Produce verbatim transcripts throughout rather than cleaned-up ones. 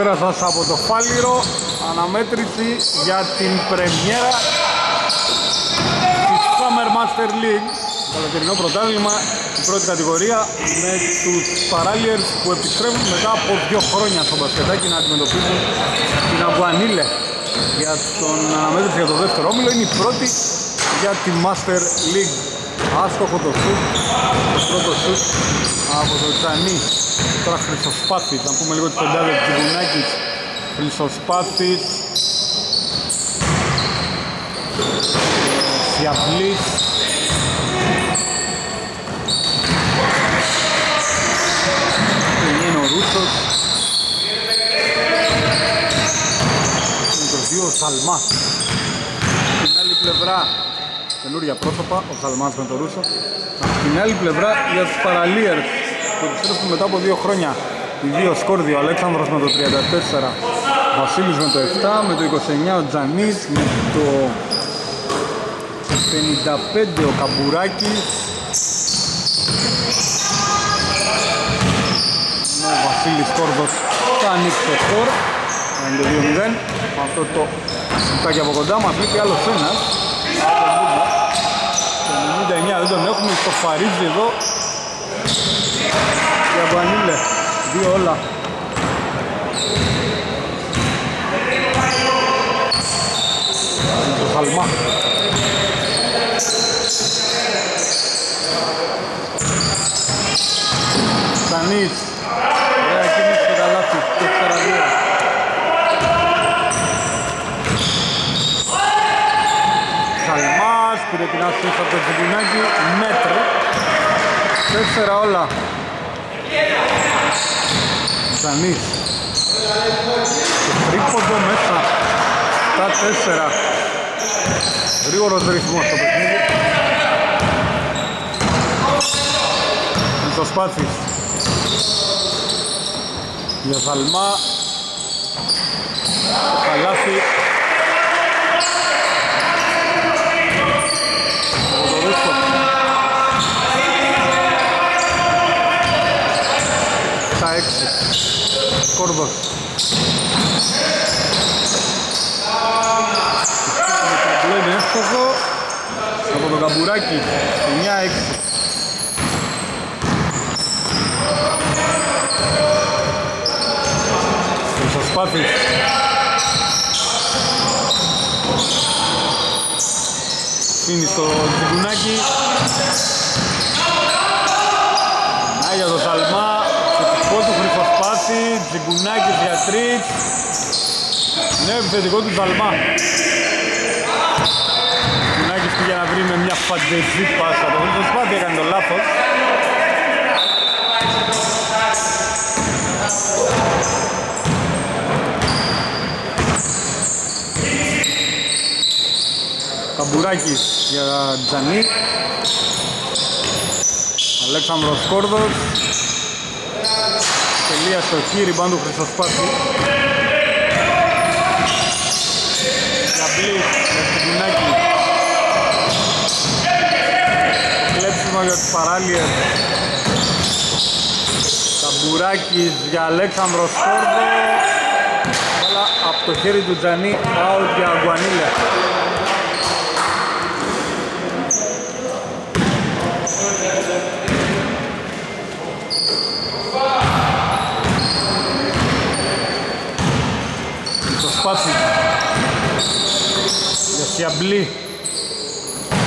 Πέρασα από το Φάλιρο, αναμέτρηση για την πρεμιέρα της Summer Master League, το καλοκαιρινό πρωτάθλημα, η πρώτη κατηγορία, με τους παράλληλες που επιστρέφουν μετά από δύο χρόνια στο μπασκετάκι να αντιμετωπίζουν την Αμπουανίλε για τον αναμέτρηση για το δεύτερο όμιλο. Είναι η πρώτη για τη Master League. Άστοχο το σουτ, το πρώτο σουτ από το Τσανί. Τώρα Χρυσοσπάθης, να πούμε λίγο τις πεντάδες Τζιγκουνάκης. Χρυσοσπάθης, Σιαβλής, είναι ο Ρούσος, είναι το δύο ο Σαλμάς. Στην άλλη πλευρά καινούρια πρόσωπα, ο Σαλμάς με τον Ρούσο. Από την άλλη πλευρά για τους παραλίερς που επιστρέφουν μετά από δύο χρόνια, οι δύο σκόρδοι, ο Αλέξανδρος με το τριάντα τέσσερα, ο Βασίλης με το επτά, με το είκοσι εννέα ο Τζανής, με το πενήντα πέντε ο Καμπουράκης, ο Βασίλης Κόρδος θα ανοίξει το σκορ, δύο μηδέν. Αυτό το κουτάκι από κοντά μας λείπει άλλος ένας. ενενήντα εννέα δεν τον έχουμε, στο φαρίζει εδώ η Αμπανίλε, δύο όλα. Το Σαλμά Σανής, ωραία κίνηση στο καλάθι, τέσσερα δύο. Πήρε την άσχεση από το Τζιγκουνάκι, μέτρο, τέσσερα όλα. Ζανής, το τρίποντο μέσα, τα τέσσερα. Γρήγορος ρυθμός στο παιχνίδι. Με το Σπάθης. Για Σαλμά, το καλάθι. Κόρδος είναι εύστοχο από τον Καμπουράκη, εννιά έξι. Χρυσοσπάθης, φύνει στο Τζιγκουνάκι, Άγια το Σαλμά, θετικό του Χρυσοσπάθη, Τζιγκουνάκι Διατρίτς, νέο επιθετικό του Σαλμά. Τζιγκουνάκι πήγε να βρει με μια φαντεζή πάσα, το Χρυσοσπάθη έκανε το λάθος. Καμπουράκης για Τζανί, Αλέξανδρος Κόρδος, τελεία στο χείρι πάντου Χρυσοσπάθη. Καμπλή για Τζιγκουνάκι, κλέψιμο για τις παράλιες. Καμπουράκης για Αλέξανδρος Κόρδο, αλλά από το χέρι του Τζανί, out για Αμπουανίλε. Πάση για Σιαμπλή,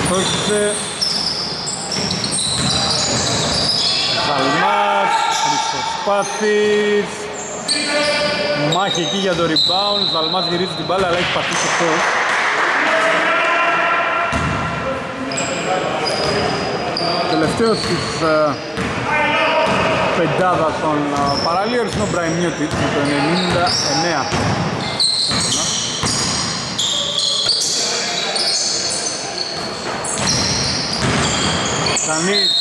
Φόξε, Ζαλμάς, Χρυσοσπάθης, μάχη εκεί για το rebound, Ζαλμάς γυρίζει την μπάλα αλλά έχει πατήσει αυτό. Τελευταίος της uh, πεντάδας των uh, παραλίων είναι ο Μπραϊμιώτης με το ενενήντα εννέα. Ζανής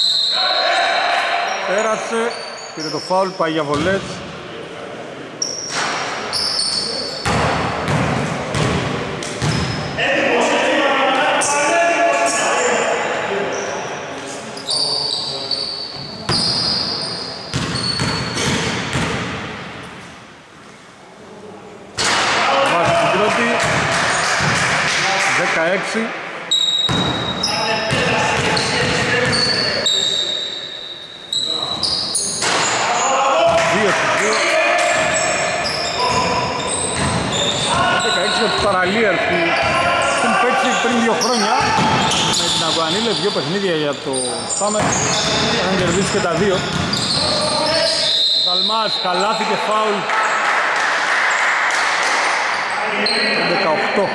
πέρασε, πήρε το φάουλ, πάει για βολές. δεκαέξι. Παραλίες που έχουν παίξει πριν δύο χρόνια με την Αγουανίλες, δύο παιχνίδια για το Σάμερ, είχαν κερδίσει και τα δύο. Δαλμάς, καλάθι και φάουλ. δεκαοκτώ.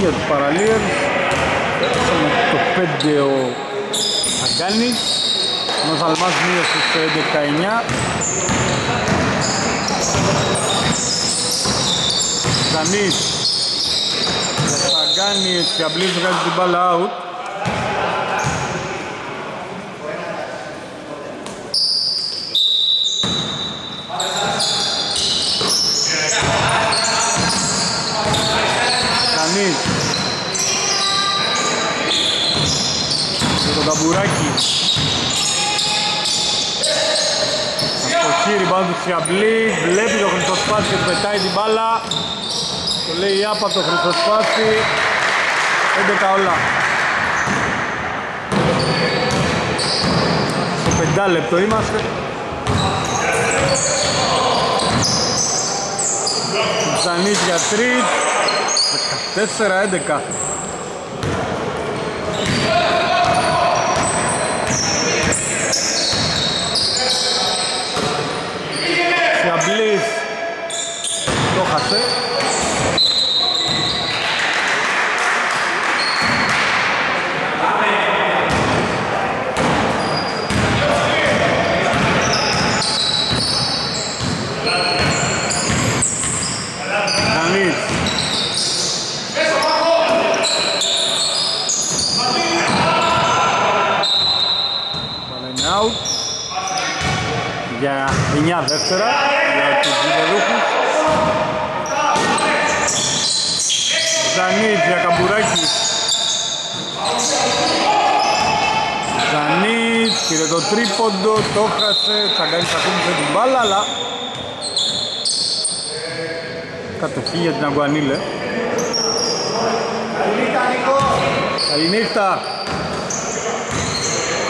Για τους Παραλίες το πέντε ο Αγκάνης, ο Ζαλμάς μείωσε στο έντεκα εννιά. Ζανής ο Αγκάνης και Αμπλής βγάζει την μπάλα out. Το καμπουράκι. Αστοχή, ριμπάουντ του Σιαμπλή, βλέπει το Χρυσοσπάτη και του πετάει την μπάλα. Το λέει up από το Χρυσοσπάτη. έντεκα όλα. Στο πεντά λεπτό είμαστε. Ζανίτ για τρίτ. τέσσερα έντεκα. Σιαμπλής το χασε. Για εννιά δεύτερα για τους γηπεδούχους. Ζανίτ για Καμπουράκη. Ζανίτ πήρε το τρίποντο, το χάσε. Τσαγκάνης ακούμπησε την μπάλα, αλλά κατοχή για την Αγκουανίλε. Καληνύχτα Νίκο. Καληνύχτα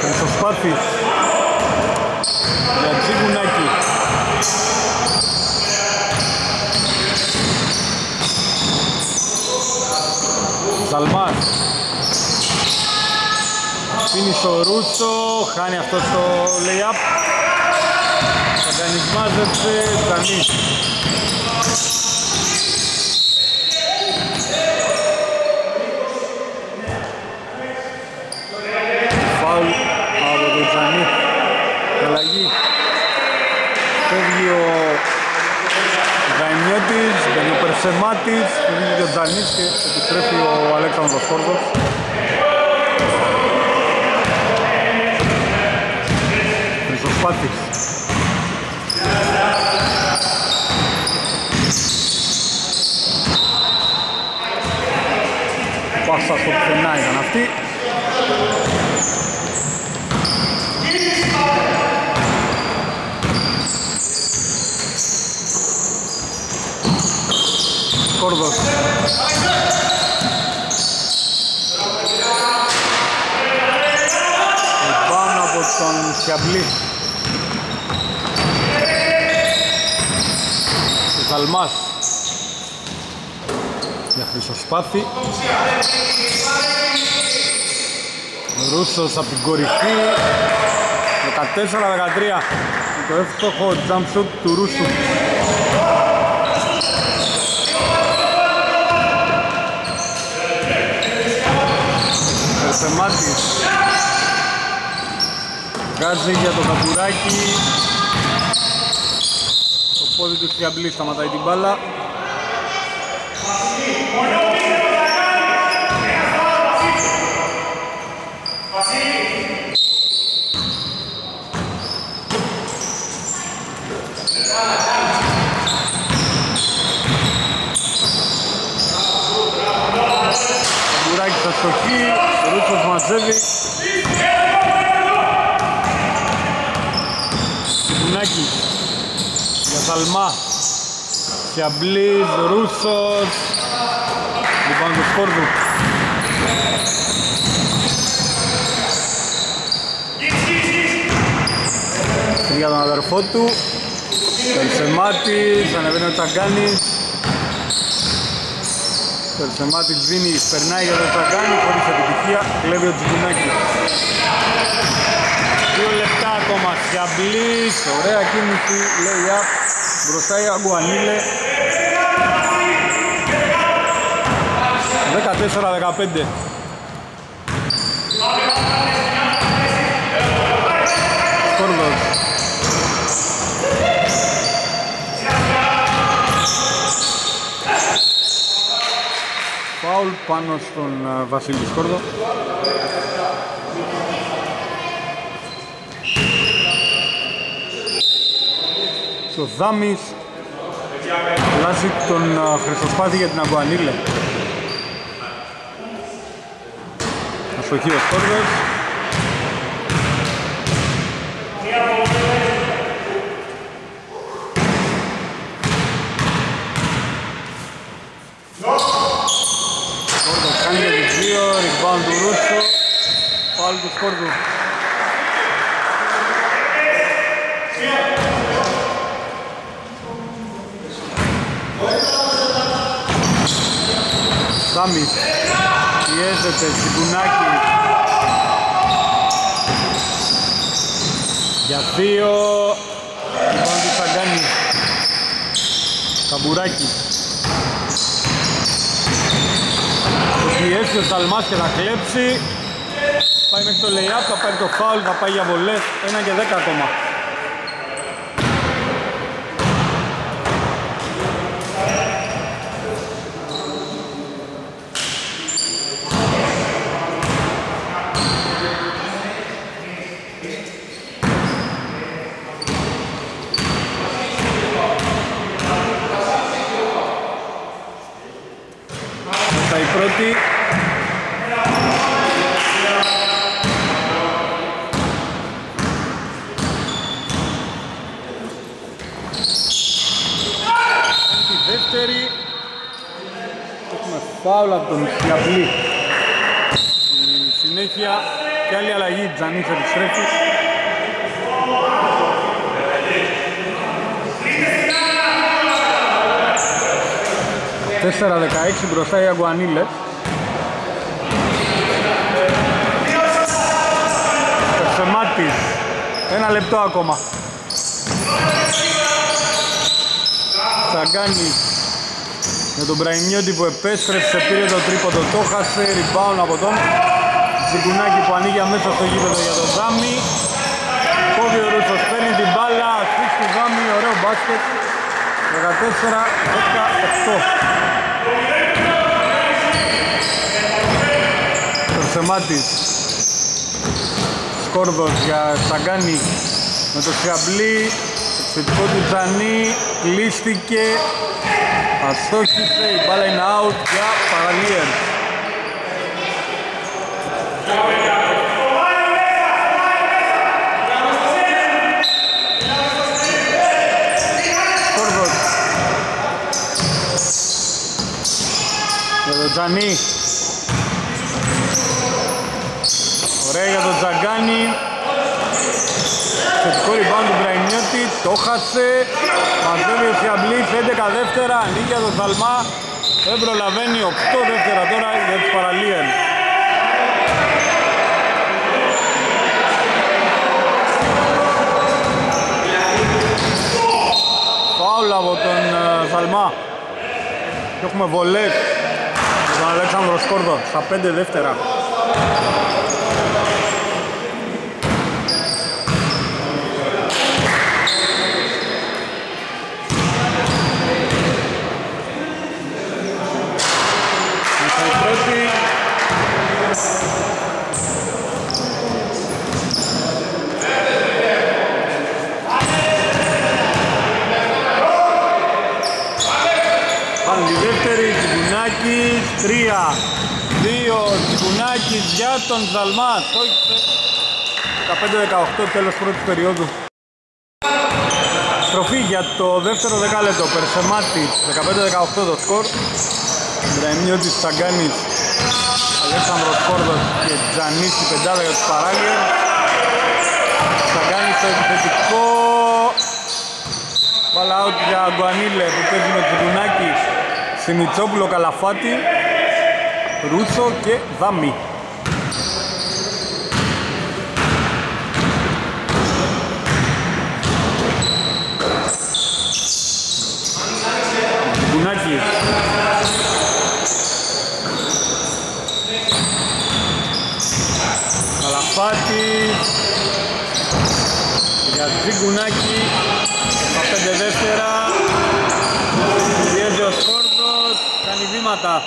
Χρυσοσπάτης. Για Τσιγκουνάκη. Σαλμάν. Πίνει στο Ρούτσο, χάνει αυτό το lay-up. Σαγκανισμάζεψε, Ζανής. Φάουλ από τον Ζανή. Αλλαγή. Φεύγει ο Δανιώτης, βγαίνει ο Περσεμάτης, βγαίνει ο Δανής και επιτρέφει ο Αλέξανδρος Φόρδος. Χρυσοσπάτης. Πάσα στο πουθενά ήταν αυτή. Κόρδος. Πάνω από τον Σιαμπλή. Ζαλμάς. Για Χρυσοσπάθη. Ρούσος από την κορυφή. δεκατέσσερα δεκατρία. Το εύστοχο jump shot του Ρούσου. Περσεμάτης βγάζει για το Καμπουράκι. Το πόδι του Σιαμπλή σταματάει την μπάλα. μαζεύει Σιγουνάκη για Θαλμά, Σιαμπλής, Ρούσος, λοιπόν του Σκόρδου. Για τον αδερφό του, Περσεμάτης, ανεβαίνει ο Τσαγκάνης. Περσεμάτης δίνει, περνάει για τον Τσαγκάνη, χωρίς επιτυχία, κλέβει ο Τσιγκουνάκης. Δύο λεπτά ακόμα, Σιαμπλής, ωραία κίνηση, λέει up, μπροστά η Αγκουανίλε. δεκατέσσερα δεκαπέντε. Σκόρδος. Φάουλ πάνω στον Βασίλη Σκόρδο. Και ο Δάμης αλλάζει τον Χρυσοσπάτη για την Αγκουανίλε. Ασοχή ο Σκόρδος. Σκόρδου. Σάμις πιέζεται, Σιγκουνάκη για δύο, λοιπόν τι θα κάνει Καμπουράκι, το πιέζει ο Σαλμάς και θα κλέψει. Θα πάει μέχρι το lay-up, θα πάρει το foul, θα πάει για βολές, ένα και δέκα ακόμα. Θα η πρώτη. Φάουλα από τον Σιαμπλή. Στη συνέχεια και άλλη αλλαγή, Τζανής επιστρέφει. τέσσερα δεκαέξι μπροστά η Αγκουανίλε. Περσεμάτης, ένα λεπτό ακόμα. Τσαγκάνης. Με τον Μπραϊνιώτη που επέστρεψε, πήρε το τρίποντο, το χάσε, rebound από τον Σιγκουνάκη που ανοίγει αμέσως στο γήπεδο για τον Δάμι. Κόβει ο Ρούσος, παίρνει την μπάλα, αφής του Δάμι, ωραίο μπάσκετ, δεκατέσσερα δεκαοκτώ. Περσεμάτης, Σκόρδος για Σαγκάνη, με το Σιαμπλή, εξαιρετικό του Τζανί, κλείστηκε. Αστόχησε, η μπάλα είναι out για Παραλίερ. Σκόρδος. Για τον Τζανί. Ωραία για τον Τζαγκάνι. Θετικό rebound του Μπραϊνιώτη, το χάσε. Μαζεύει ο Σιαμπλής, έντεκα δεύτερα, ανοίγει για τον Θαλμά, δεν προλαβαίνει, οκτώ δεύτερα τώρα για τους Παραλίερ. Φάουλ από τον Θαλμά και έχουμε βολές με τον Αλέξανδρο Σκόρδο στα πέντε δεύτερα. Δεύτερη, Τσιγκουνάκης, τρία, δύο, Τσιγκουνάκης, παιδιά των Ζαλμά. δεκαπέντε δεκαοκτώ τέλος πρώτης περίοδου. Στροφή για το δεύτερο δεκάλεπτο. Περσεμάτη δεκαπέντε δεκαοκτώ το σκορ. Μπραημιώτης, Σαγκάνης, Αλέξανδρος Κόρδος και Τζανίς η πεντάδα για τους Παράγγερ. Σαγκάνης το επιθετικό. Μπάλα out για Αγκουανίλε που παίζει με Τζιντουνάκη, Σιμιτσόπουλο, Καλαφάτη, Ρούσο και Δάμι. Κουνάκι. Καλαφάτη για Τζιγκουνάκι. Παπέντε δεύτερα. Διέζει ο Σκόρδος, κάνει βήματα.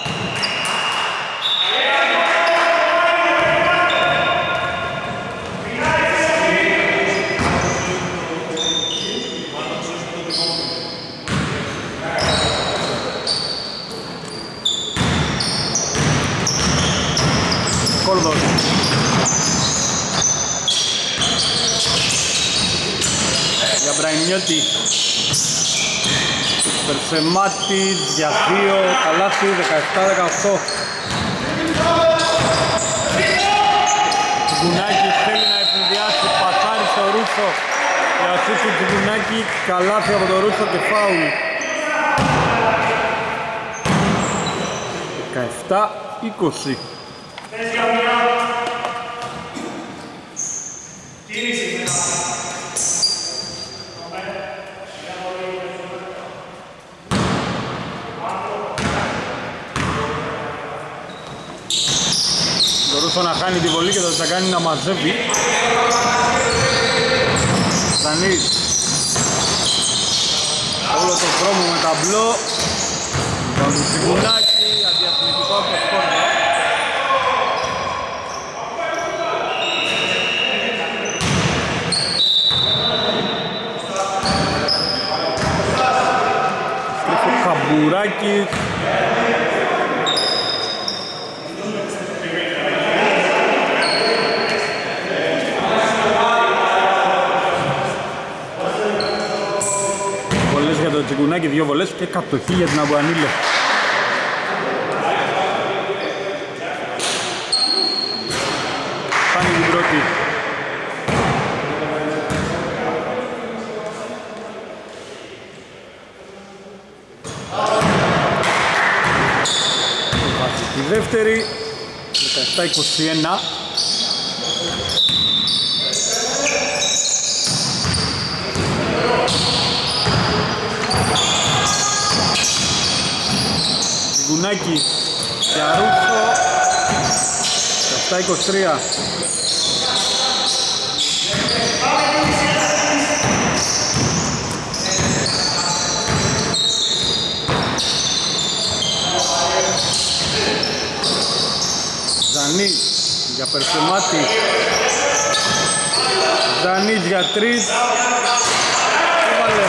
Για Μπραημιώτη, Περσεμάτη για δύο, καλάθι δεκαεπτά δεκαοκτώ. Τσιγκουνάκη θέλει να ευνηδιάσει, πασάρι στο Ρούσο για ασίστου Τσιγκουνάκη, καλάθι από το Ρούσο και φάουλ. δεκαεπτά είκοσι. Μπορούσε να χάνει τη βολή και θα τα κάνει να μαζεύει. Ζανής. Όλο το δρόμο με ταμπλό. Τον Τσιγκουνάκη, αδιαθλητικό από το σκόρδο. Στρίφο Χαμπουράκης. Τσιγκουνάκη, δύο βολές και κατοχή για την Αμπουανίλε. Πάνει την πρώτη. Τη δεύτερη, δεκαεπτά είκοσι ένα. Γκουνάκι και Αρούτσο, επτά είκοσι τρία. Ζανής για Περσεμάτη. Ζανής για τρεις. Έβαλε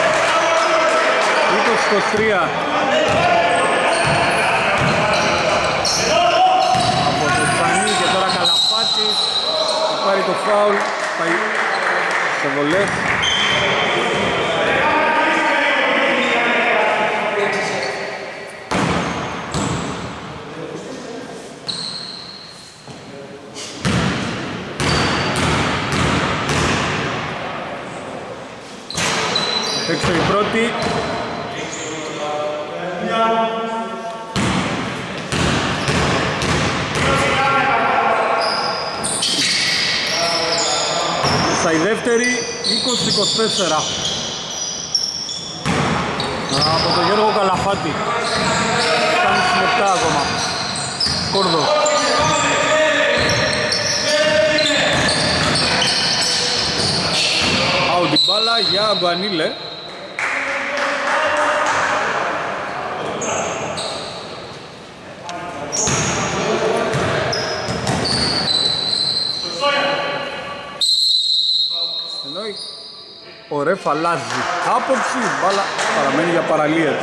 είκοσι είκοσι τρία. Πάρει το φάουλ, πάει σε βολές. Έξω η πρώτη. Η δεύτερη, είκοσι είκοσι τέσσερα. Από τον Γιώργο Καλαφάτη. Κάνει λεπτά ακόμα. Κόρδο. Άουντι μπάλα για Αγκουανίλε. Ο ρεφ αλλάζει άποψη, μπάλα παραμένει για παραλίες.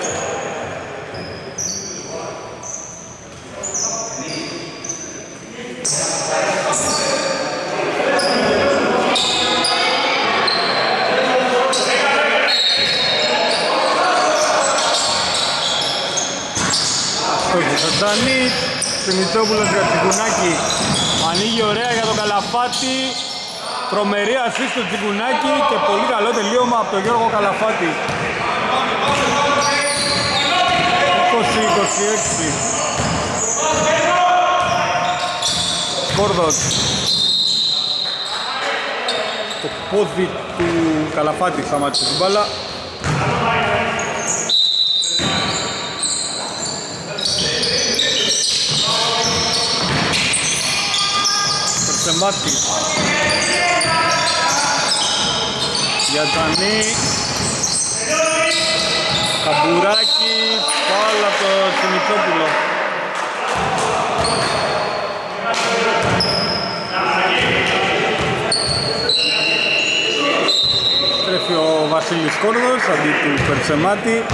Σαφρανή, Σιμιτόπουλος για Τσικουνάκη. Ανοίγει ωραία για τον Καλαφάτη. Τρομερή ασίστ του Τσικουνάκη και πολύ καλό τελείωμα από τον Γιώργο Καλαφάτη. είκοσι είκοσι έξι. Κόρδος. Το πόδι του Καλαφάτη σταμάτησε την μπάλα. Σεμάτι Γιαντανή Καμπουράκι, πάλι από το Σιμιτόπουλο. Τρέφει ο Βασίλης Κόρδος αντί του Περσεμάτη.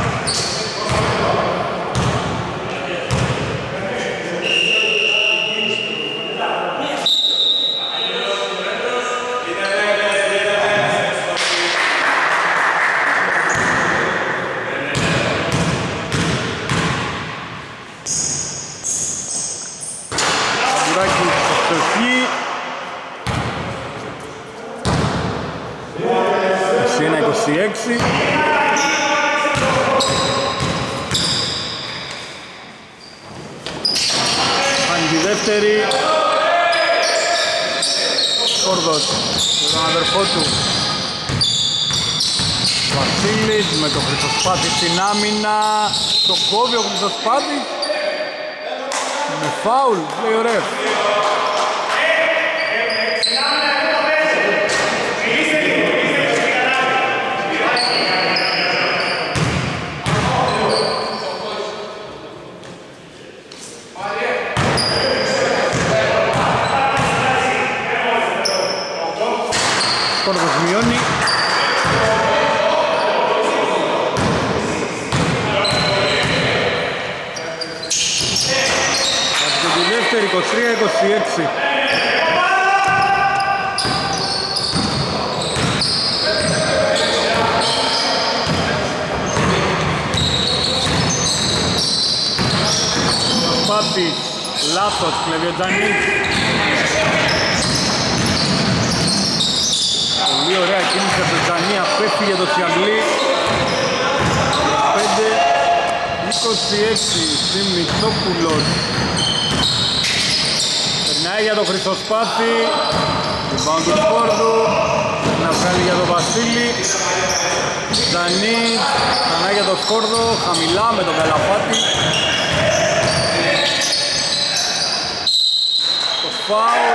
Έξι. Αντιδεύτερη. Κόρδος με τον αδερφό του Βασίλης με το Χρυσοσπάτη στην άμυνα. Το κόβει ο Χρυσοσπάτης με φάουλ, λέει ο ρεφ. είκοσι τρία είκοσι έξι. Πάπη, λάθος, Κλεβιοντανή. Πολύ ωραία κίνηση από την Δανία, πέφτει για το Σιαγλί. πέντε είκοσι έξι, Σιμιτόπουλος. Περνάει για τον Χρυσοσπάθη, την πάνω του Φόρδου, να βγάλει για τον Βασίλη. Δανή, περνάει για τον Σκόρδο, χαμηλά με τον Καλαφάτη. Το φάουλ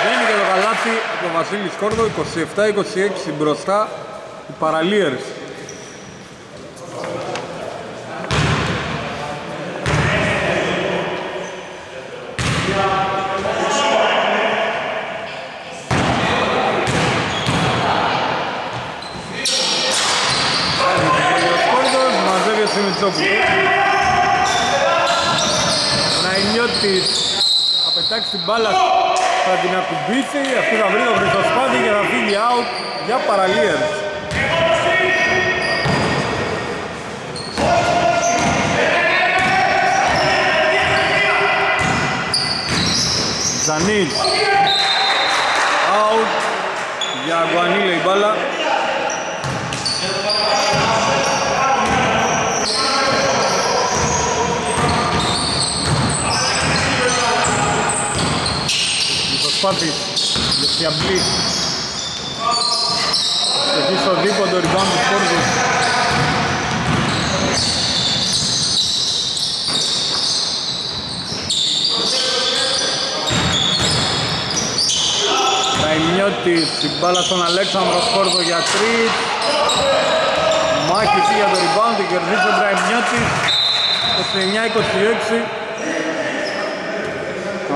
βγαίνει για το καλάθι από τον Βασίλη Σκόρδο, είκοσι επτά είκοσι έξι μπροστά οι Παραλίερς. Ναϊνιώτης θα πετάξει την μπάλα, θα την ακουμπήσει, αυτή θα βρει το Χρυσοσπάτη και θα φύγει out για Παραλίερς. Ζανίτς out για Αγκουανίλη η μπάλα. Σπάτης, Λεσιαμπλή. Εκεί στο δίποντο, ριμπάν του Σκόρδου. Ραϊνιώτης, την μπάλα στον Αλέξανδρο Σκόρδο για τρίτ. Μάχη για το ριμπάν του, κερδίζει ο Ραϊνιώτης. είκοσι εννιά είκοσι έξι.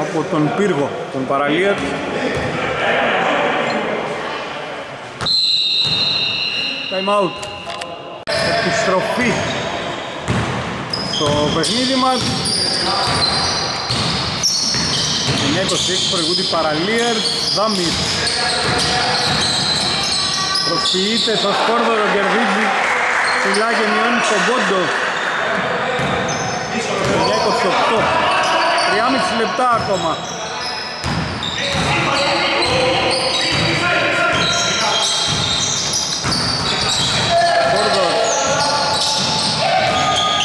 Από τον πύργο, τον Παραλίερ. Time out. Επιστροφή στο παιχνίδι μας. εννιά είκοσι έξι προηγούνται οι Παραλίερ. Δάμις προσποιείται στο Σκόρδο, το κερδίζει ψηλά και μειώνει στον πόντο. τρία και μισό λεπτά ακόμα.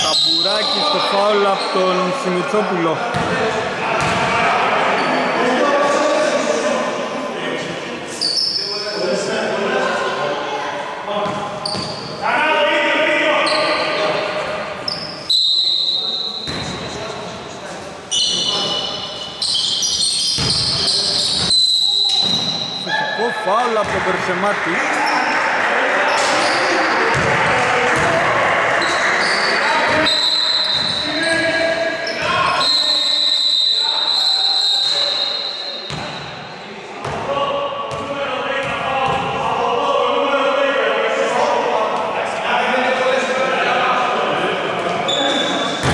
Ταμπουράκι στο φάουλ από τον Σιμιτσόπουλο. Φάουλα από τον Περσεμάτη.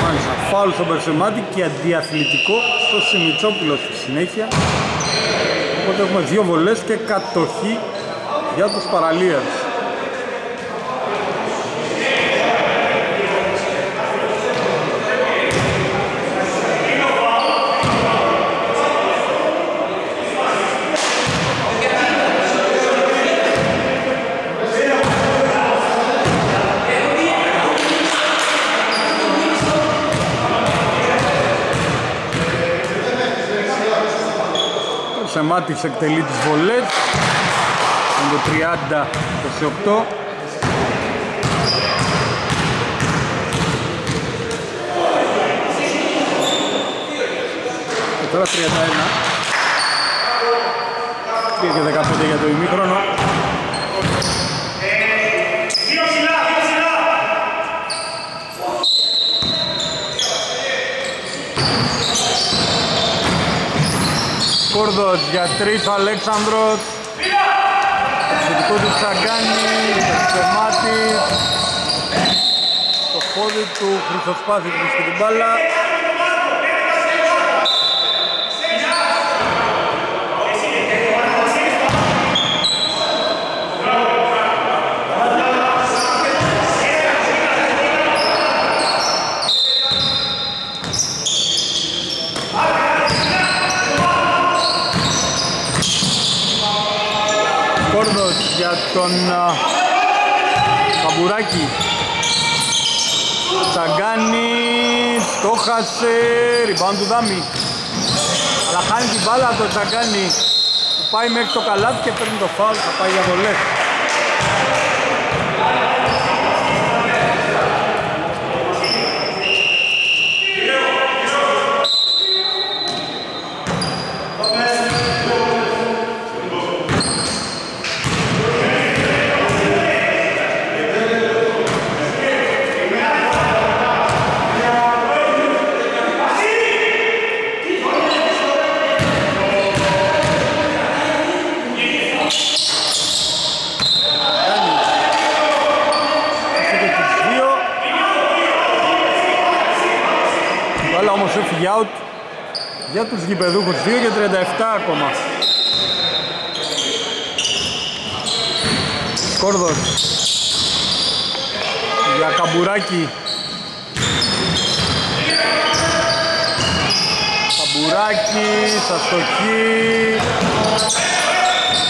Μάλιστα, φάουλ στον Περσεμάτη και αντιαθλητικό στο Σιμιτσόπουλο στη συνέχεια. Οπότε έχουμε δύο βολές και κατοχή για τους Παραλίες. Σεμάτης εκτελεί τις βολές με το τριάντα είκοσι οκτώ. Και τώρα τριάντα ένα και δεκαπέντε για το ημίχρονο. Κούρδος για τρεις, Αλέξανδρος. Επιθετικό του Τσαγκάνη, Περσεμάτης. Το πόδι του Χρυσοσπάθη βρίσκει την μπάλα. Τον Καμπουράκη. Τσαγκάνη, το χάσε, ριμπάν του Δάμι. Αλλά χάνει την μπάλα από τον Τσαγκάνη που πάει μέχρι το καλάθι και παίρνει το φάουλ, θα πάει για βολές. Για τους γηπεδούχους, δύο και τριάντα επτά ακόμα. Κόρδος για Καμπουράκι. Καμπουράκι, στα στοχή.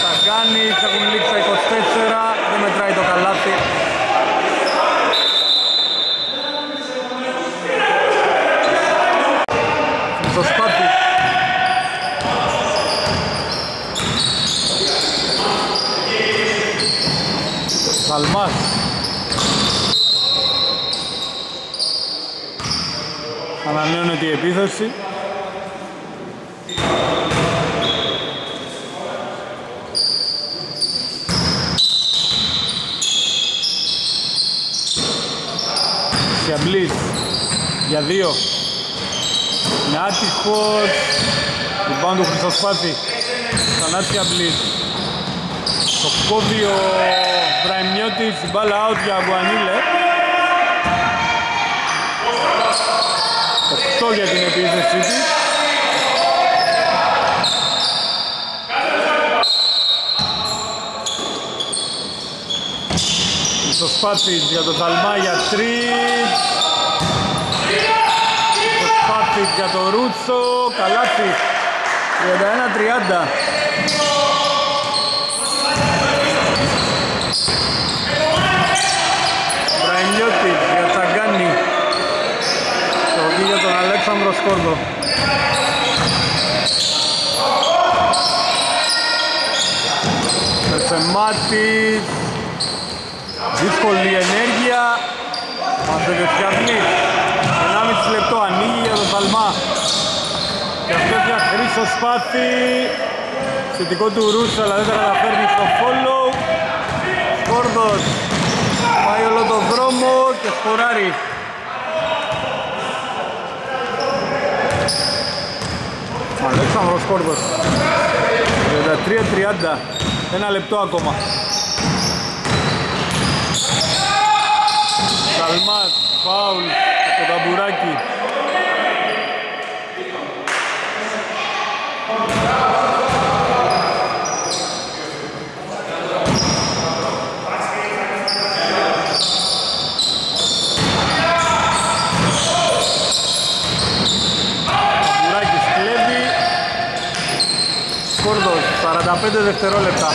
Τα κάνει, θα έχουν λήξει στα είκοσι τέσσερα, δεν μετράει το καλάθι. Το σπάτι. Σαλμάς. Ανανέωνεται η επίθεση. Σιαμπλής για δύο. Είναι άτυχος, λιμπάν του Χρυσοσπάθη, ξανά Σιαμπλής. Το κόβει ο Βραημιώτης, μπάλα out για Αγουανίλε. οκτώ για την επίθεσή της. Χρυσοσπάθης για τον Θαλμά για τρία. Καλάτσιτ για το Ρούτσο. Καλάτσιτ τριάντα ένα τριάντα. Βρανιώτης για Τσαγκάνη. Το βγει για τον Αλέξανδρο Σκόρδο. Περσεμάτης. Δύσκολη ενέργεια. Μαντεβεσκιαρνής. ενάμιση λεπτό ανοίγει για τον Παλμά. Και αυτό μια χρήσο σπάθη. Σχετικό του Ρούτσο, αλλά δεν τα καταφέρνει στο follow. Σκόρδος πάει όλο τον δρόμο και σκοράρει. Αλέξανδρος Σκόρδος. τριάντα τρία τριάντα. Ένα λεπτό ακόμα. Καλμάς, φάουλ το ταμπουράκι. Ταμπουράκι κλέβει. Σκόρδος, σαράντα πέντε δευτερόλεπτα.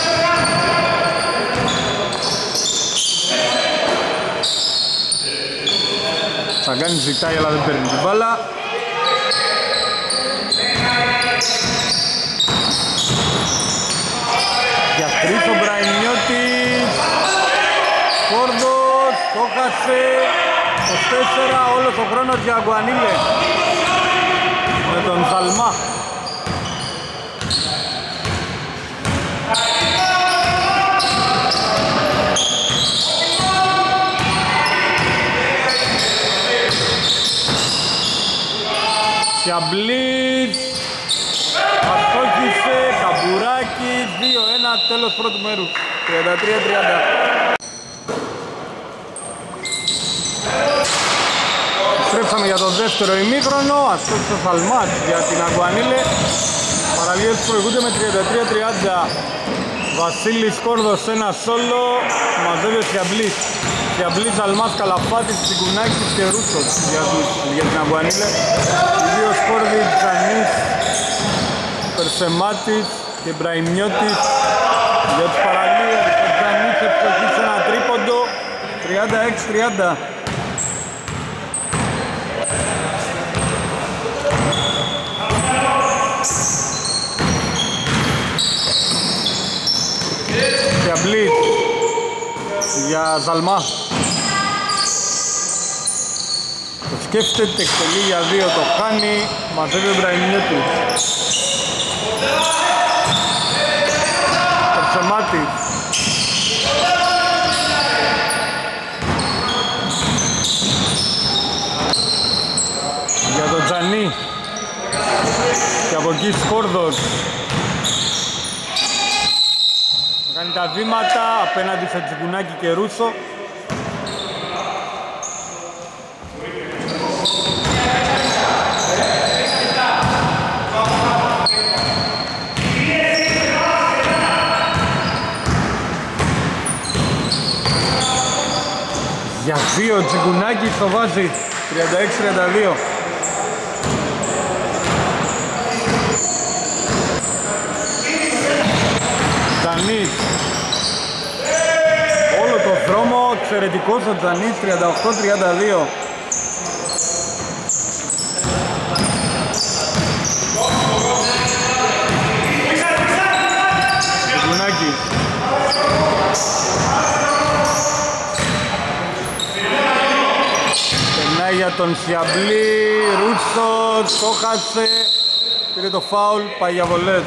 Τσαγκάνη ζητάει αλλά δεν παίρνει την μπάλα. Για τρεις ο Μπραϊνιώτης. Σκόρδος, το χάσε. είκοσι τέσσερα, όλος ο χρόνος για Αγκουανίλε. Με τον Χαλμά. Σιαμπλίτς, αστόχησε, Καμπουράκι, δύο ένα, τέλος πρώτου μέρου, τριάντα τρία τριάντα. Στρέψαμε για το δεύτερο ημίχρονο, αστόχησε ο Σαλμάτ για την Αγκουανίλε. Παραλίες προηγούνται με τριάντα τρία τριάντα. Βασίλης Κόρδος ένα σόλο, μαζεύει ο Σιαμπλίτς. Σιαμπλίτς, Αλμάς, Καλαφάτης, Τσικουνάκης και Ρούτσος για, τους, για την Αγκουανίλε. Οι δύο Σκόρδοι, Τζανής, Περσεμάτης και Μπραϊμιώτης για τους Παραλίες. Ο Τζανής ευτυχεί σε ένα τρίποντο, τριάντα έξι τριάντα. Σιαμπλίτς για Ζαλμά. Το σκέφτεται, εκτελεί για δύο, το χάνει, μαζεύει ο Μπραϊμιώτης. Περσεμάτης. Για τον Τζανί. Και από εκεί Σκόρδος. Κάνει τα βήματα απέναντι σε Τσιγκουνάκη και Ρούσο. Για δύο Τσιγκουνάκη στο βάζει, τριάντα έξι τριάντα δύο. Τζανής. Όλο το δρόμο, εξαιρετικός ο Τζανής, τριάντα οκτώ τριάντα δύο. Τσιγκουνάκη. Περνάει για τον Σιαμπλή, Ρούτσο, το χάσε, πήρε το φάουλ, πάει για βολές.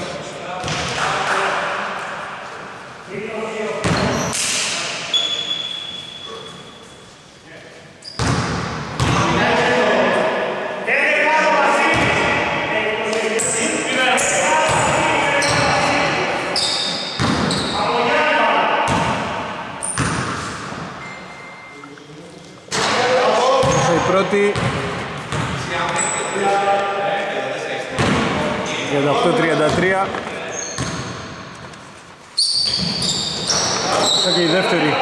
τριάντα οκτώ τριάντα τρία. Και η δεύτερη.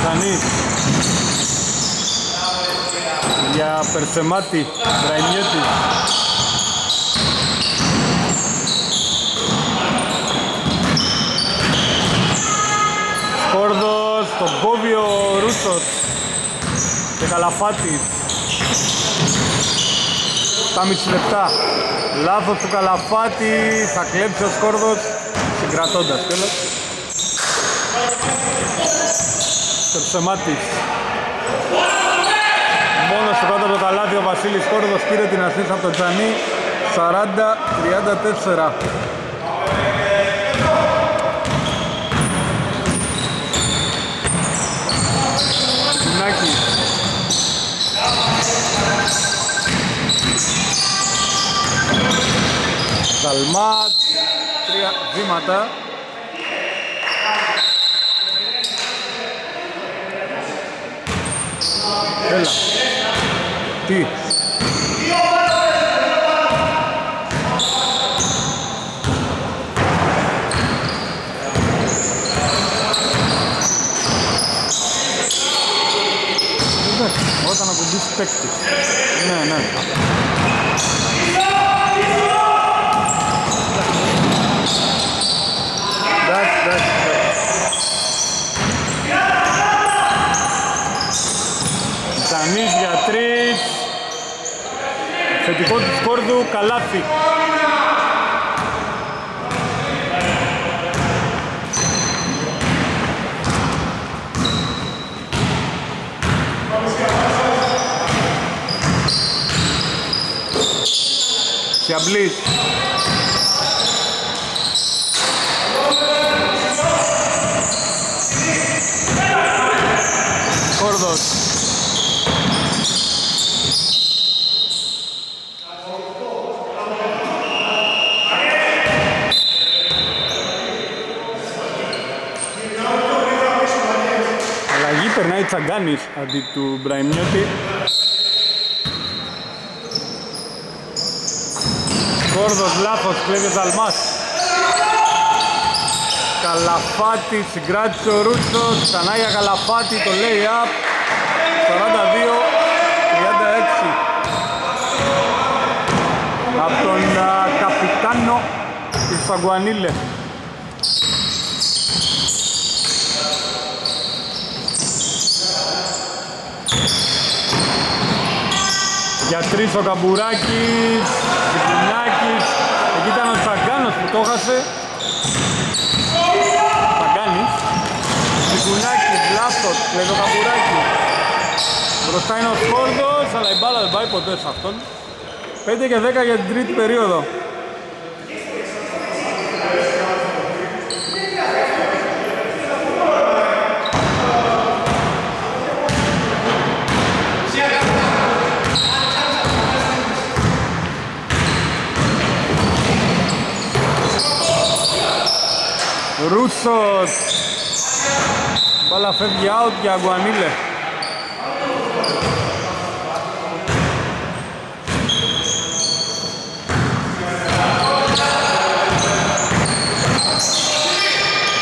Τζανί. Περσεμάτη, Δραϊμιώτη. Σκόρδος, τον κόβει ο Ρούσος και Καλαφάτης. Στα μισή λεπτά. Λάθος του Καλαφάτη, θα κλέψει ο Σκόρδος συγκρατώντας τέλος. Περσεμάτης. Μόνος του κάτω από το καλάθι ο Βασίλης Σκόρδος πήρε την ασίστ από τον Τζανί. Σαράντα τριάντα τέσσερα. Κινάκης. Σαλμάτ. Τρία βήματα. Έλα. Τι. Όταν ακουμπήσει παίκτη. Ναι, ναι. Εντάξει, εντάξει. Ζανής για τρεις. Θετικό του Σκόρδου, καλάθι. Σιαμπλής. Σκόρδος. Αλλαγή περνάει Τσαγκάνης αντί του Μπραϊμιώτη. Σκόρδος, λάθος, κλέβει ο Ζαλμάς. Καλαφάτη, συγκράτησε ο Ρούτσος, ξανά για Καλαφάτη, το lay-up. σαράντα δύο τριάντα έξι. Από τον uh, καπιτάνο της Αγκουανίλε. Για τρεις ο Καμπουράκης, Ζιπινάκης, εκεί ήταν ο Τσαγκάνος που το έχασε. Τσαγκάνης, Ζιπινάκης, λάθος, λέει το Καμπουράκι. Μπροστά είναι ο Σκόρδος, αλλά η μπάλα δεν πάει ποτέ σε αυτόν. πέντε και δέκα για την τρίτη περίοδο. Ρούσος. Μπάλα φεύγει out για Αγκουανίλε.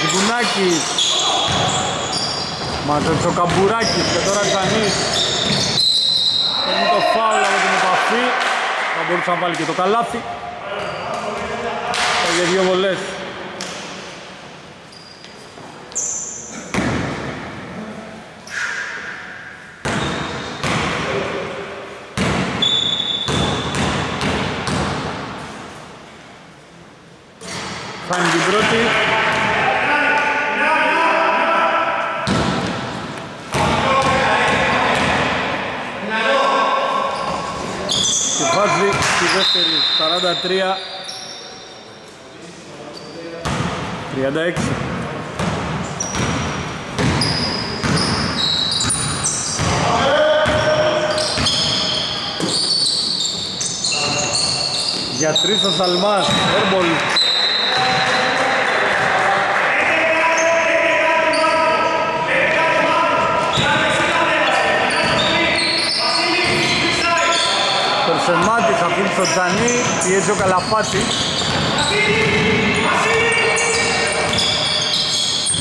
Ζιγκουνάκης. Ματσοκαμπουράκης και τώρα Ξανής. Παίρνει το φάουλ από την επαφή. Θα μπορούσε να βάλει και το καλάθι. Θα βγει δύο βολές. Κάνει την πρώτη. Και βάζει τη δεύτερη. σαράντα τρία τριάντα έξι. Για τρεις ο Σαλμάς. Airball. Σεμάτη θα πίνει στο Τζανί, πιέζει ο Καλαφάτη.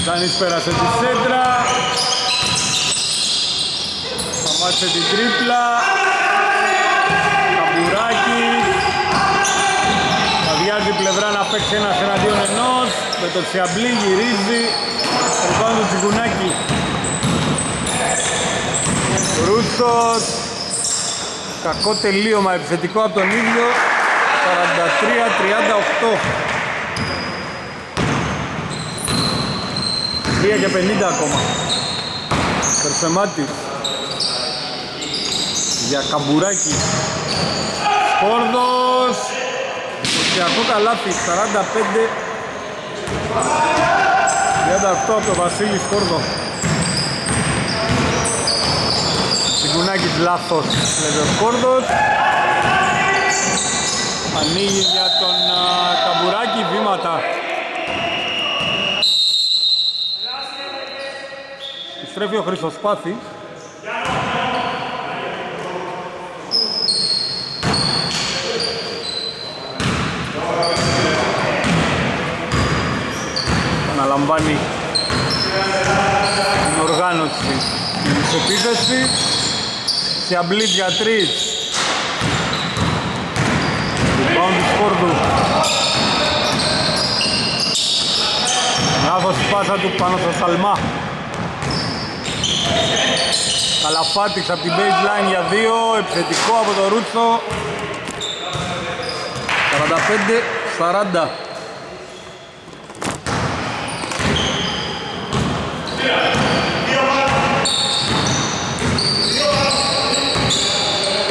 Τζανίς πέρασε τη σέντρα. Σταμάτησε την τρίπλα. έπαιξε ένας εναντίον ενός, με το Τσιαμπλή γυρίζει, τελπάνω το τσιγκουνάκι. Ρούτσος, κακό τελείωμα επιθετικό από τον ίδιο, σαράντα τρία τριάντα οκτώ. τρία και πενήντα ακόμα. Περσεμάτης. Για Καμπουράκι. Σκόρδος. Οικιακό καλάθι. σαράντα πέντε τριάντα οκτώ από τον Βασίλη Σκόρδο. Τσιγκουνάκης λάθος. Λέτε ο Σκόρδος. Ανοίγει για τον uh, Καμπουράκι. Βήματα. Στρέφει ο Χρυσοσπάθης. Αναλαμβάνει την οργάνωση της επίθεσης. Τσιαμπλή για τρεις. Πάουν τους Σκόρδου. Λάθος πάσα του πάνω στο Σαλμά. Καλαφάτης από την baseline για δύο. Επιθετικό από το Ρούτσο. σαράντα πέντε σαράντα.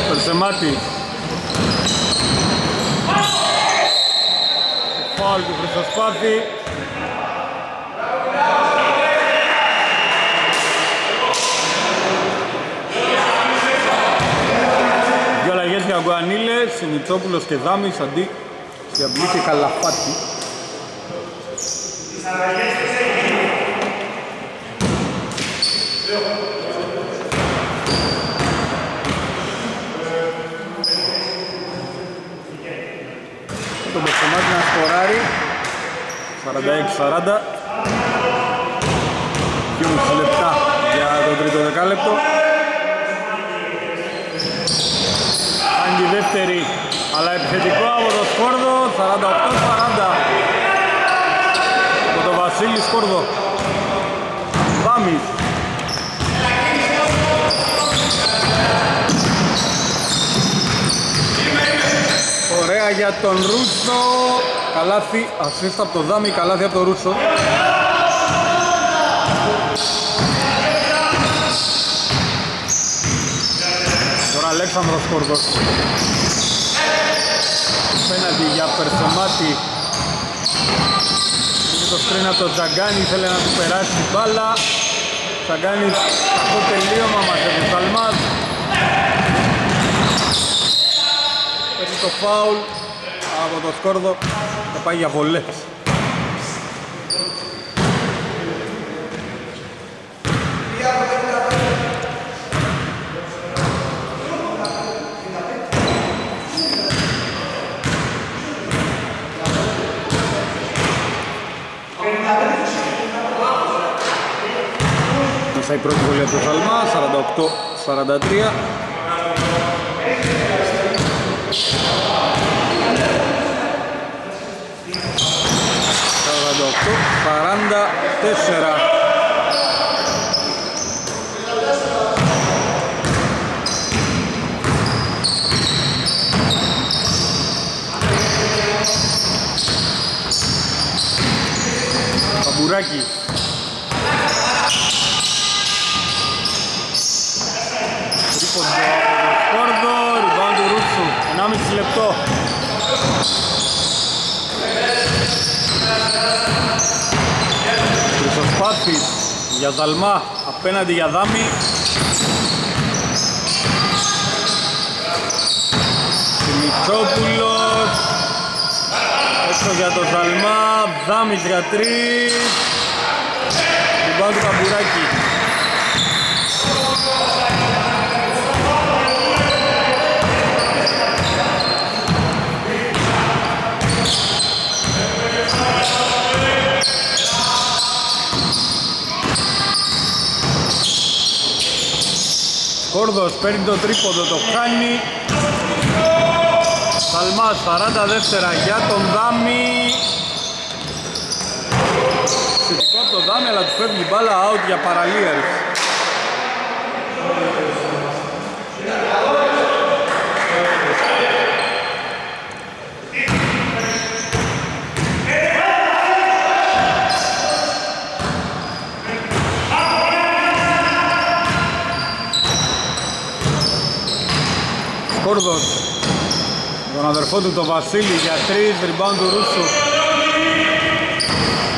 Περσεμάτη. Φάουλ του Χρυσοσπάθη. Δύο αλλαγές για Αγκοανίλε, Σιμιτσόπουλος και Δάμης αντί Τσιαμπλή και Καλαφάτη. Το Μπερσεμάτη να σκοράρει σαράντα έξι σαράντα. δυόμισι λεπτά για το τρίτο δεκάλεπτο. Άγγι δεύτερη, αλλά επιθετικό από το Σκόρδο, σαράντα οκτώ σαράντα. Από το Βασίλη Σκόρδο. Βάμις. Ωραία για τον Ρούτσο. Καλάθι, ασίστα από το Δάμι, καλάθι από το Ρούτσο. Τώρα Αλέξανδρος Σκόρδος. Πέναντι για Περσεμάτη. Είναι το σκρίνα το Τζαγκάνι, θέλει να του περάσει την μπάλα. Τζαγκάνι, αυτό τελείωμα μας έχει Σαλμάς. Παίρνει το φάουλ από το Σκόρδο, θα πάει για βολές. Μέσα η πρώτη βολή από το Σαλμά, σαράντα οκτώ σαράντα τρία. σαράντα οκτώ σαράντα τέσσερα. Καμπουράκι. Τρίποντο από το Σκόρδο, ριμπάουντ του Ρούτσου, ενάμιση λεπτό. Χρυσοσπάθης για Ζαλμά, απέναντι για Δάμη. Σιμιτσόπουλος, έξω για το Ζαλμά, Δάμης για τρεις. Ριμπάουντ του Καμπουράκι. Σκόρδος παίρνει το τρίποντο, το χάνει. Σαλμά. σουτ, σαράντα δεύτερα για τον Δάμι. Σουτικό από τον Δάμι, αλλά του φεύγει μπάλα out για παραλίες. Κόρδος, τον αδερφό του τον Βασίλη για τρεις, rebound του Ρούσου.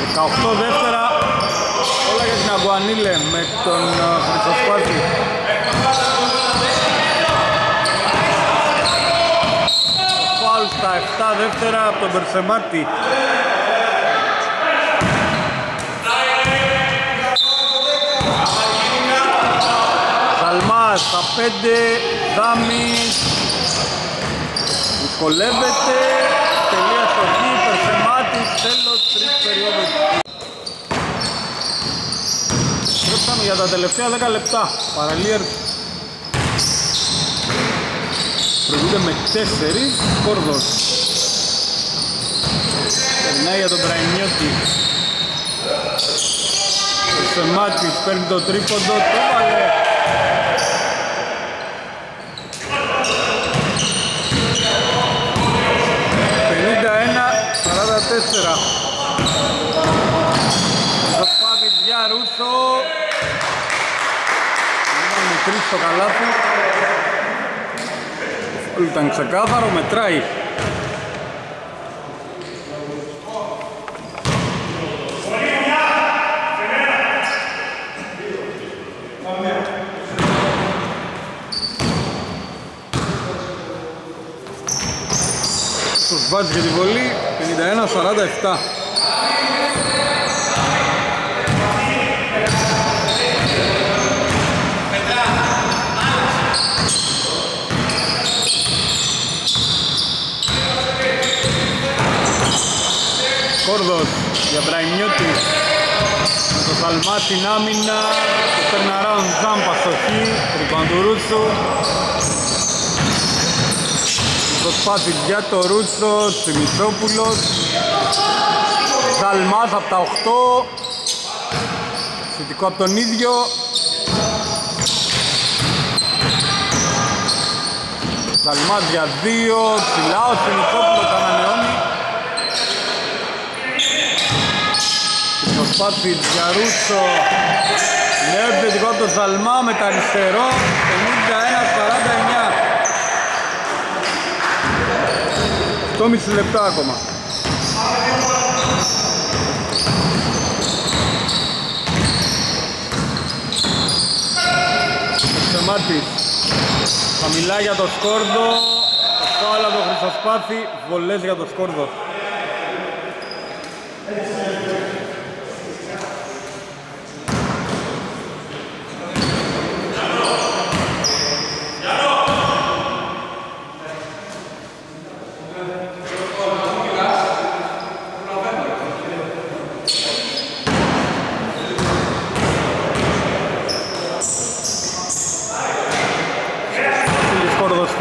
Δεκαοκτώ δεύτερα, όλα για την Αγκουανίλε με τον Χρυσοσκουάρτη. Φάουλ στα εφτά δεύτερα από τον Περσεμάτη. Σαλμάς στα πέντε, Δάμις. Κολεύεται, τελεία στο χι, Περσεμάτη, τέλος τρεις περίοδου. Τρέψαμε για τα τελευταία δέκα λεπτά. Παραλίερ προηγούνται με τέσσερις, Κόρδος. Περνάει για τον Πραϊνιώτη. Περσεμάτη παίρνει το τρίποντο, το έβαλε. Τέσσερα. Το πάδι για Ρούσο. Έναν μικρή στο καλάθι. Ήταν ξεκάθαρο, μετράει. Τους βάζει για τη βολή. πενήντα ένα σαράντα επτά. Κόρδος για Μπραϊνιώτη. Με το Σαλμά την άμυνα. Το turnaround Ζάμπα στο χι. Ριπαντουρούτσου. Προσπάθει για το Ρούτσο, Σιμισόπουλος. Ζαλμάς από τα οκτώ. Σουτικό από τον ίδιο. Ζαλμάς για δύο, ψηλά ο Σιμισόπουλος ανανεώνει. Προσπάθει για Ρούτσο. Νέο επιθετικό από τον Ζαλμά με τα αριστερό. πενήντα ένα σαράντα εννιά. οκτώ κόμμα πέντε λεπτά ακόμα. Σταμάτη. Χαμηλά για το Σκόρδο. Φάουλ από το Χρυσοσπάθη. Βολές για το Σκόρδο.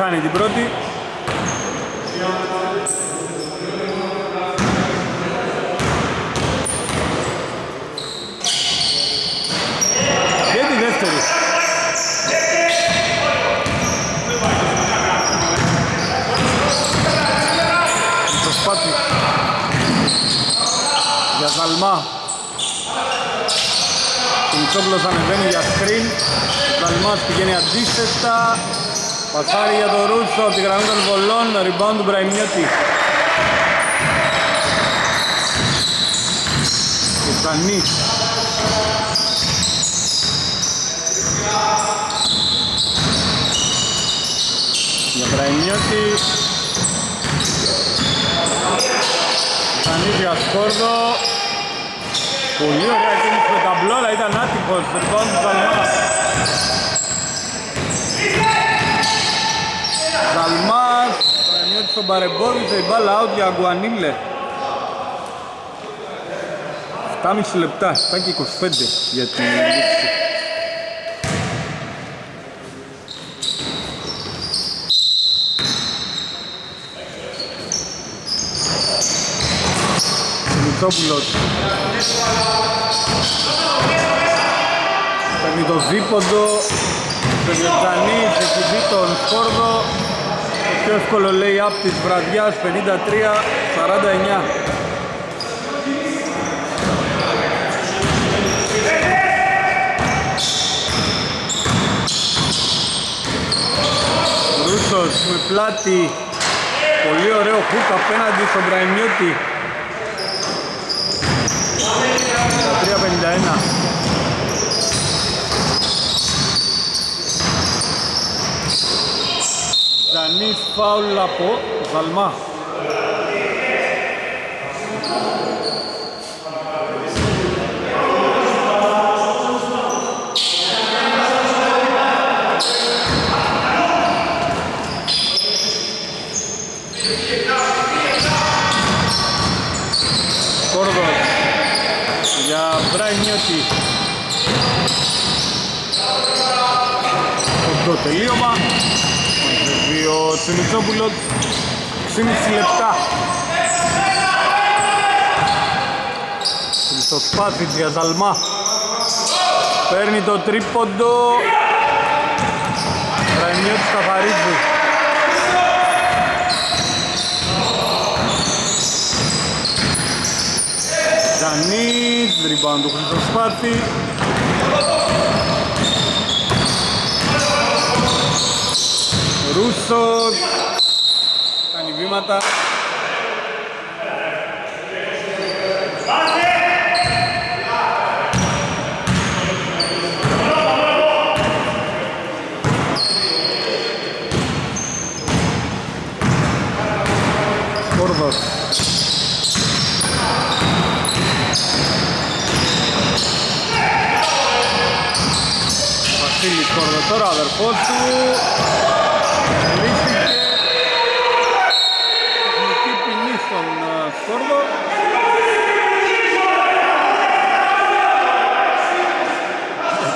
Κάνει την πρώτη. Και τη δεύτερη. Προσπάθει. Για Ζαλμά. Τον Μητσόπουλος ανεβαίνει για σκριν. Ζαλμάς πηγαίνει αντίθετα. Πασάρι για τον Ρούτσο από τη γραμμή των βολών, rebound του Μπραϊνιώτη. Κουτσανή. Για Μπραϊνιώτη. Κουτσανή για Σκόρδο. Πολύ ωραία κίνηση με ταμπλό, αλλά ήταν άτυχος, rebound του Ζαλμάς. Ζαλμάς, Πρανιώτη στον παρεμπόδισε, η μπάλα out για Αγκουανίλε. εφτά κόμμα πέντε λεπτά, εφτά κόμμα είκοσι πέντε για την λήξη. Χρυσόπουλος παίρνει το δίποντο, τον Ιορτανή, ξεκινεί τον σκόρδο, το πιο εύκολο lay-up της βραδιάς, πενήντα τρία σαράντα εννιά. Ρούτσος με πλάτη, πολύ ωραίο hook απέναντι στον Μπραημιώτη. τρία πενήντα ένα. Ζανής φάουλ από Ζαλμά. Το τελείωμα ο Τσιμιτσόπουλος, έξι και μισό λεπτά. Στο σπάτι για Ζαλμά, παίρνει το τρίποντο, Ραϊμιώτης καθαρίζει. Ζανής, ριμπάν του Χρυσοσπάτη. Ρούσος κάνει βήματα. Κόρδος Βασίλης Κόρδος τώρα, αδερφός του.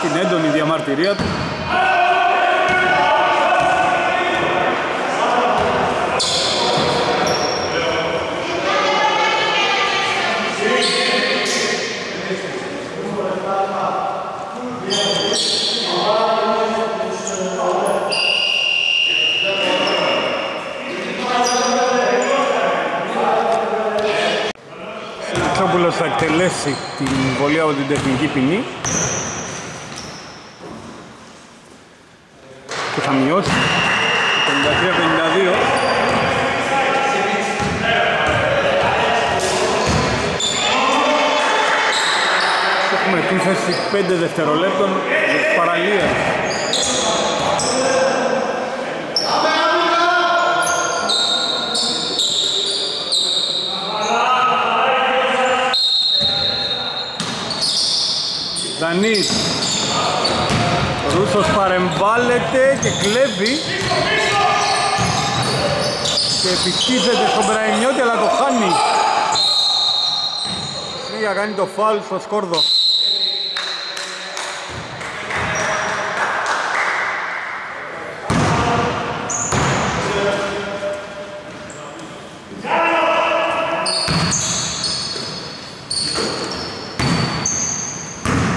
Την έντονη διαμαρτυρία του. Τσόπουλος θα εκτελέσει την βολή από την τεχνική ποινή. Θα μειώσει πενήντα τρία πενήντα δύο. Έχουμε επίθεση πέντε δευτερολέπτων της παραλίας. Δανής Ρούσος παρεμβάλλεται και κλέβει και επικίζεται στον Μπραημιώτη, αλλά το χάνει. Λίγα κάνει το φάουλ στο σκόρδο.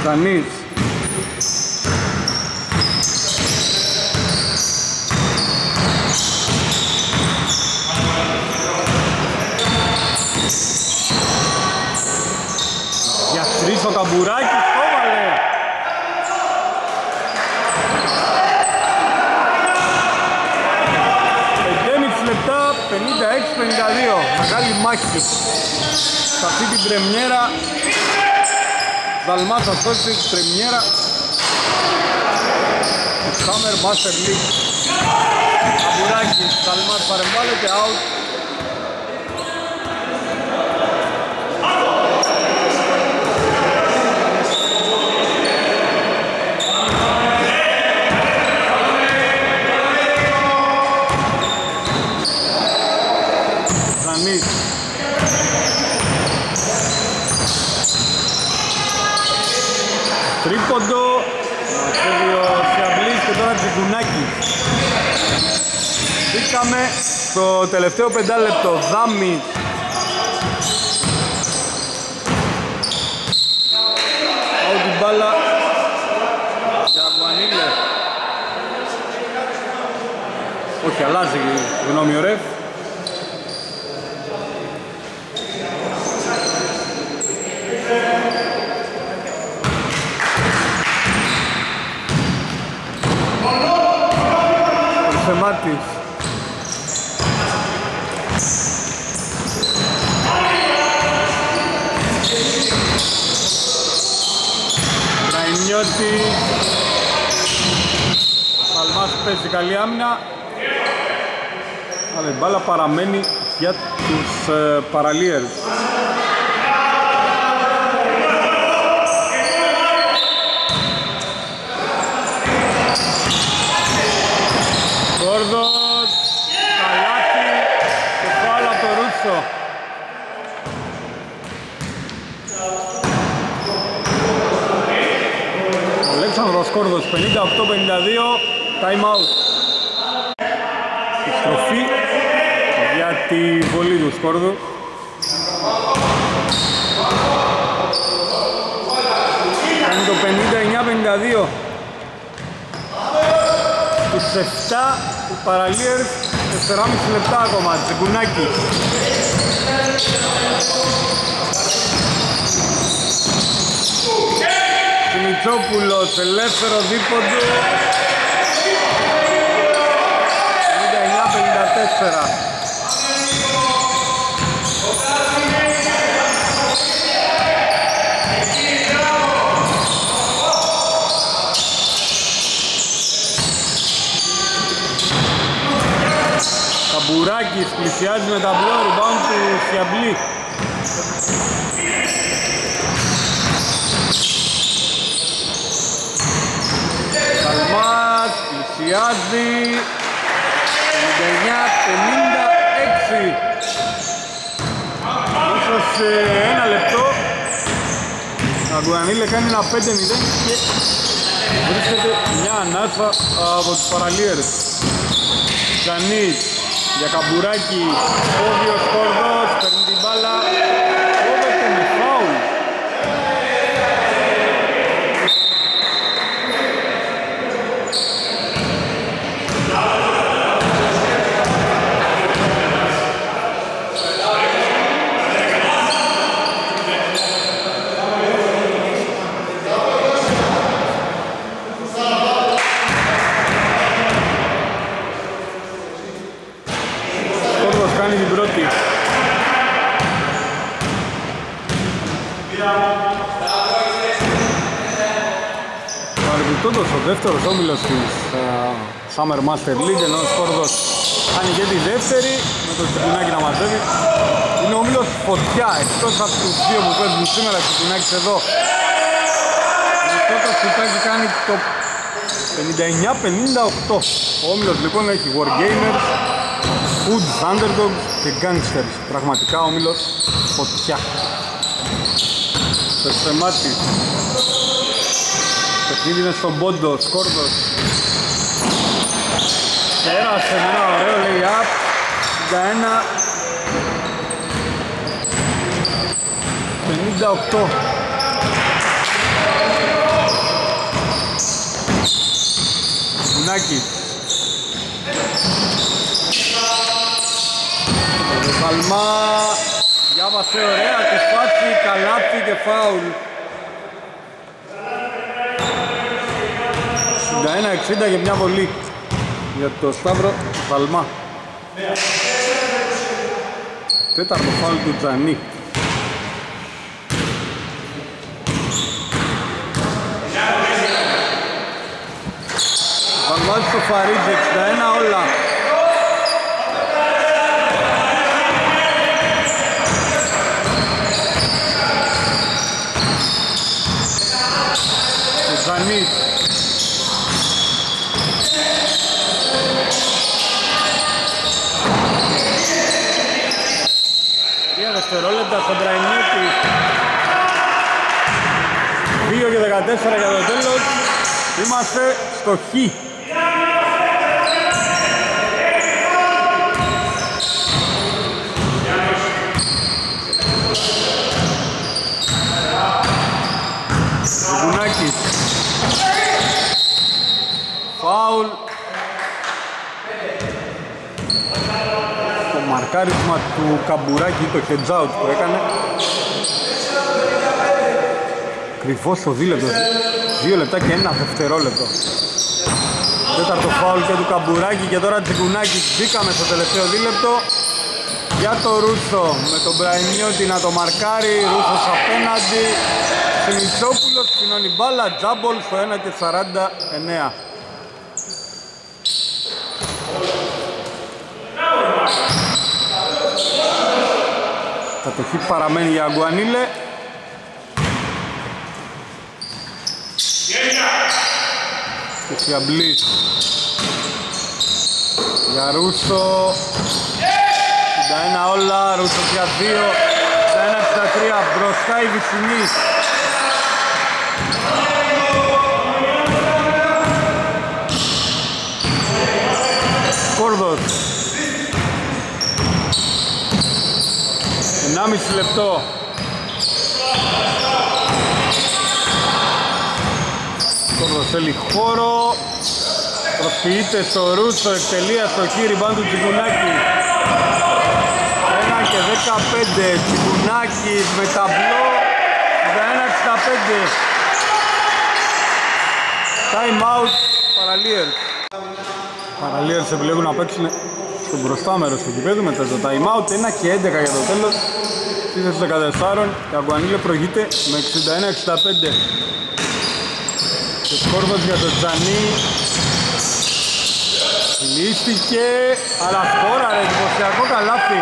Ζανής στο καμπουράκι, το έβαλε! πέντε και μισό λεπτά, πενήντα έξι πενήντα δύο. Μεγάλη μάχη. Σε αυτή την πρεμιέρα Ζαλμά θα σώσει την πρεμιέρα της Summer Master League. Καμπουράκι, Ζαλμά παρεμβάλλεται, out. Τρίποντο, μαζεύει ο Σιαμπλής και τώρα Τσικουνάκι. Μπήκαμε στο τελευταίο πεντάλεπτο. Δάμι αλλά Τζαμπουανίλε. Όχι, αλλάζει γνώμη ο ρεφ. Ο Σεμάτης Νιώτη. Παλμάς παίζει καλή άμυνα, αλλά η μπάλα παραμένει για τους ε, παραλίερ. Κόρδος, καλάτι και φάουλ από το Ρούτσο. Αλέξανδρος Κόρδος, πενήντα οκτώ πενήντα δύο, time out. Στροφή για τη βολή του Σκόρδου. Κάνει το πενήντα εννιά πενήντα δύο. Τους εφτά του παραλίερ, τεσσεράμισι λεπτά ακόμα, Τσιγκουνάκη. Μητσόπουλος, ελεύθερο δίποντο. πενήντα εννιά πενήντα τέσσερα. Καμπουράκης πλησιάζει με τα μπλό, rebound του Σιαμπλή. Καλμάς πλησιάζει, πενήντα εννιά πενήντα έξι. Ίσως σε ένα λεπτό ο Αγκουανίλε κάνει ένα πέντε μηδέν και βρίσκεται μια ανάσα από τους παραλίερες. Ζανής για Καμπουράκι, Όβιος Κόρδος, παίρνει την μπάλα, κόβεται με φάουλ. Ο δεύτερος όμιλος της uh, Summer Master League, ενώ ο Σκόρδος κάνει και τη δεύτερη με το Τσιγκουνάκι να μαζεύει. Είναι ο όμιλος Φωτιά, εκτός από τους δύο που παίζουν σήμερα. Τσιγκουνάκης εδώ με πρώτα Τσιγκουνάκι κάνει το πενήντα εννιά πενήντα οκτώ. Ο όμιλος λοιπόν έχει Wargamers, Foods, Underdogs και Gangsters. Πραγματικά ο όμιλος Φωτιά. Σε στεμάτη είναι στον πόντο, Σκόρδος πέρασε με ένα ωραίο lay-up, πενήντα ένα πενήντα οκτώ. Κουνάκι Παλμά, διάβασε ωραία τη φάση, καλάτι και φάουλ. Εξήντα και μια βολή για το Σταύρο Βαλμά. Τέταρτο φάουλ του Τζανί. Βαλμά στο Φαρίτζ, εξήντα ένα όλα. Ο Τζανί δευτερόλεπτα στον Τραϊνιώτη, δύο και δεκατέσσερα για το τέλος, είμαστε στο Χ. Τσιγκουνάκης μπλοκάρισμα του Καμπουράκη, το head out που έκανε. Κρυφός το δίλεπτο, δύο λεπτά και ένα δευτερόλεπτο. Τέταρτο φάουλ και του Καμπουράκη και τώρα Τσικουνάκη. Μπήκαμε στο τελευταίο δίλεπτο για το Ρούτσο με τον Μπραϊνιώτη να το μαρκάρει. Ρούτσος απέναντι, Σιμιτσόπουλος, κοινώνει μπάλα, τζάμπολ στο ένα και σαράντα εννέα. Κατοχή παραμένει για Αγκουανίλε. Και Τσιαμπλής για Ρούσο. Συνταένα όλα, Ρούσο για δύο. Συνταένα στα τρία, μπροστά η Βυσσινής. Κόρδος. Ενάμιση λεπτό. Κόρδος θέλει χώρο. Προσποιείται στο Ρούσο, εκτελεία στο χείρι μπαν του Τσικουνάκη. ένα και δεκαπέντε, Τσικουνάκη με ταμπλό ένα εξήντα πέντε. Time out, Παραλίερς. Παραλίερς επιλέγουν να παίξουν στο μπροστά μέρος του γηπέδου μετά το time out. ένα και έντεκα για το τέλος της δεκατεσσάρων και Αγκουανίλε προηγείται με εξήντα ένα εξήντα πέντε. Και σκόρδος για το Τζανί. Λύθηκε, αλλά σκόραρε, εντυπωσιακό καλάθι.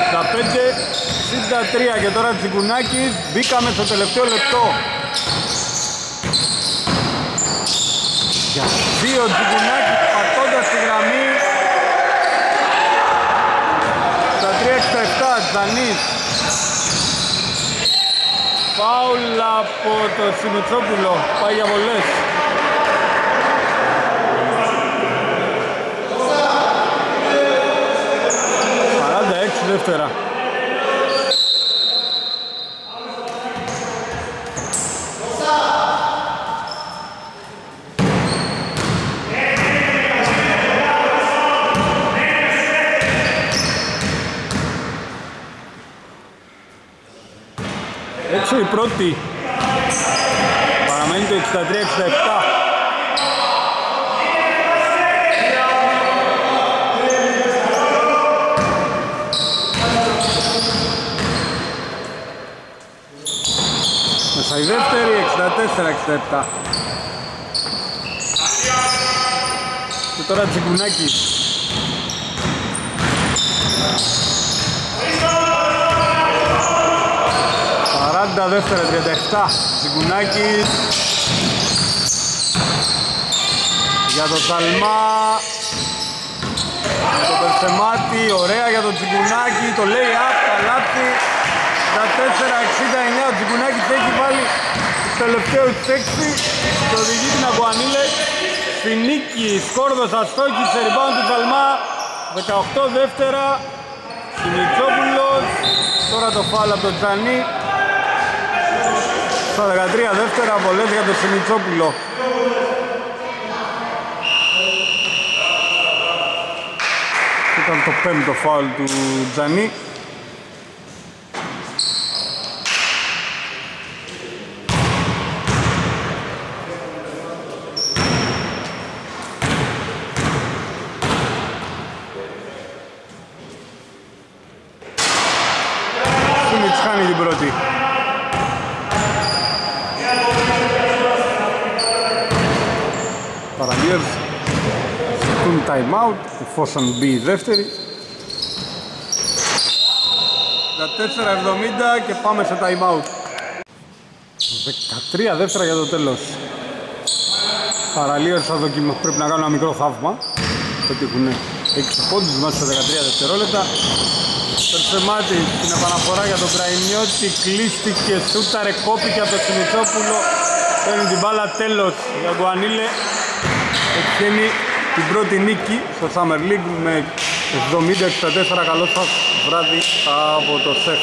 εξήντα πέντε εξήντα τρία και τώρα Τσικουνάκης, μπήκαμε στο τελευταίο λεπτό. Για δύο Τσικουνάκης πατώντας τη γραμμή. Στα τρία εξήντα επτά Τζανής. Φάουλα από το Σιμιτσόπουλο, πάει για βολές. σαράντα έξι δεύτερα. Η πρώτη παραμένει το εξήντα τρία εξήντα επτά. Μέσα η δεύτερη εξήντα τέσσερα εξήντα επτά. Και τώρα Τσικουνάκη. Τα δεύτερα τριάντα επτά, Τσικουνάκης για το Ταλμά, για το Περσεμάτη, ωραία για τον Τσικουνάκη, το λέει απ' τα λάπτη, τα τέσσερα εξήντα εννέα, ο Τσικουνάκης έχει βάλει τους τελευταίους έξι και οδηγεί την Αγκουανίλε στη νίκη. Σκόρδος αστόχη, σε ριμπάουντ του Ταλμά, δεκαοκτώ δεύτερα, Σιμιτσόπουλος, τώρα το φάουλ από τον Τζανί. δεκατρία δεύτερα, βολές για τον Σιμιτσόπουλο. Ήταν το πέμπτο φάουλ του Τζανί. Σιμιτς χάνει την πρώτη. Παραλίερς ζητούν time out, εφόσον μπει η δεύτερη. δεκατέσσερα εβδομήντα και πάμε σε time out. δεκατρία δεύτερα για το τέλος. Παραλίερς θα δοκιμάσουν, πρέπει να κάνουν ένα μικρό θαύμα. Πετύχουν έξι πόντους μέσα σε δεκατρία δευτερόλεπτα. Περσεμάτη την επαναφορά για τον Μπραϊνιώτη, κλείστηκε, σούταρε, κόπηκε από το Σιμιτσόπουλο. Παίρνει την μπάλα, τέλος. Η Αγκουανίλε εκτείνει την πρώτη νίκη στο Summer League με εβδομήντα εξήντα τέσσερα. Καλό σας βράδυ από το ΣΕΦ.